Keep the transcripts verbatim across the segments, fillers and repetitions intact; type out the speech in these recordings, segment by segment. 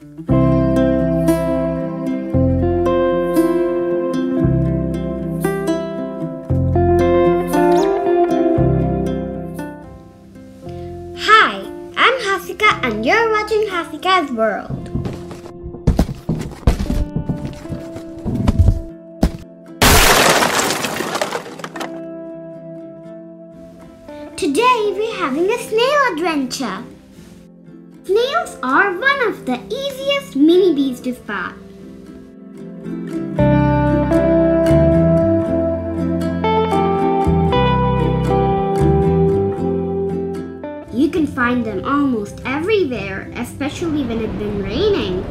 Hi, I'm Haasika and you're watching Haasika's World. Today we're having a snail adventure. Snails are one of the easiest mini bees to spot. You can find them almost everywhere, especially when it's been raining.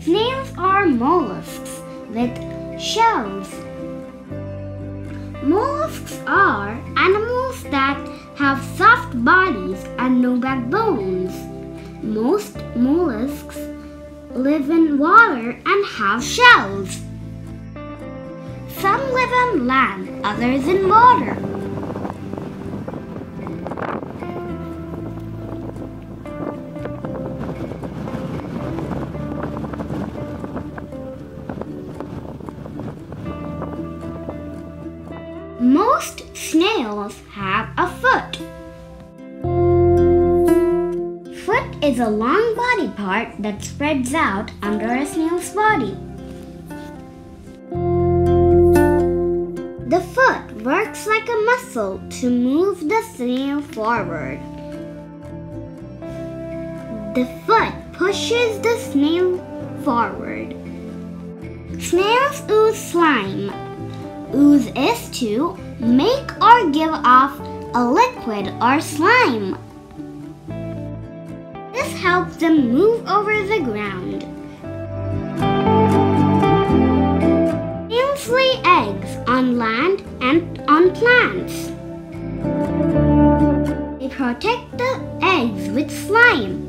Snails are mollusks with shells. Mollusks are animals that have soft bodies and no backbones. Most mollusks live in water and have shells. Some live on land, others in water. Most snails have a foot. Foot is a long body part that spreads out under a snail's body. The foot works like a muscle to move the snail forward. The foot pushes the snail forward. Snails ooze slime. Ooze is to make or give off a liquid or slime. This helps them move over the ground. Snails lay eggs on land and on plants. They protect the eggs with slime.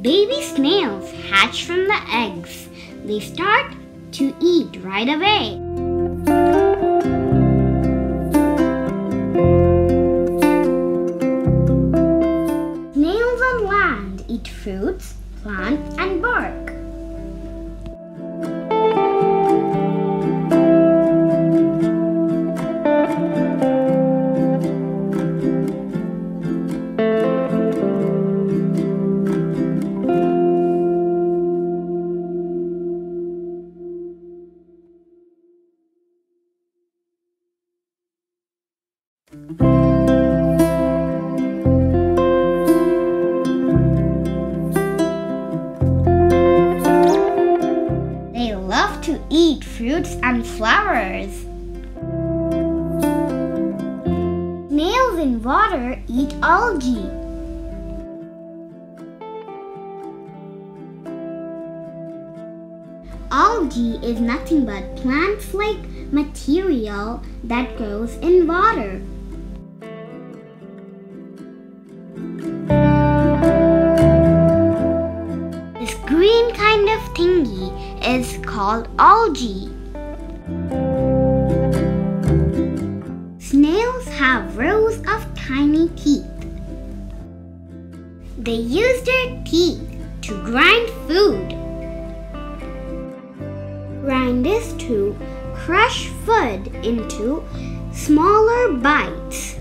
Baby snails hatch from the eggs. They start to eat right away. Snails on land eat fruits, plants, and bark. They love to eat fruits and flowers. Snails in water eat algae. Algae is nothing but plant-like material that grows in water. This green kind of thingy is called algae. Snails have rows of tiny teeth. They use their teeth to grind food. Grind is to crush food into smaller bites.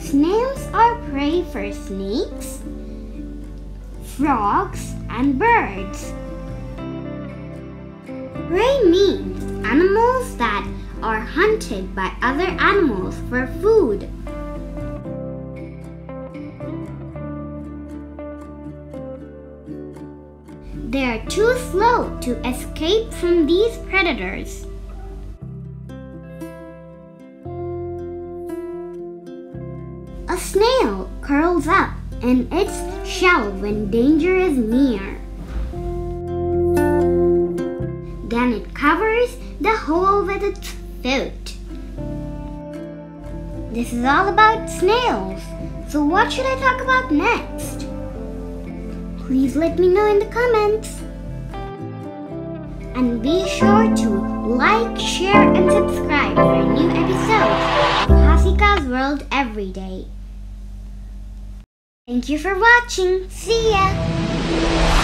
Snails are prey for snakes, frogs, and birds. Prey means animals that are hunted by other animals for food. They are too slow to escape from these predators. A snail curls up in its shell when danger is near. Then it covers the hole with its foot. This is all about snails. So what should I talk about next? Please let me know in the comments. And be sure to like, share, and subscribe for new episodes. Haasika's World every day. Thank you for watching. See ya!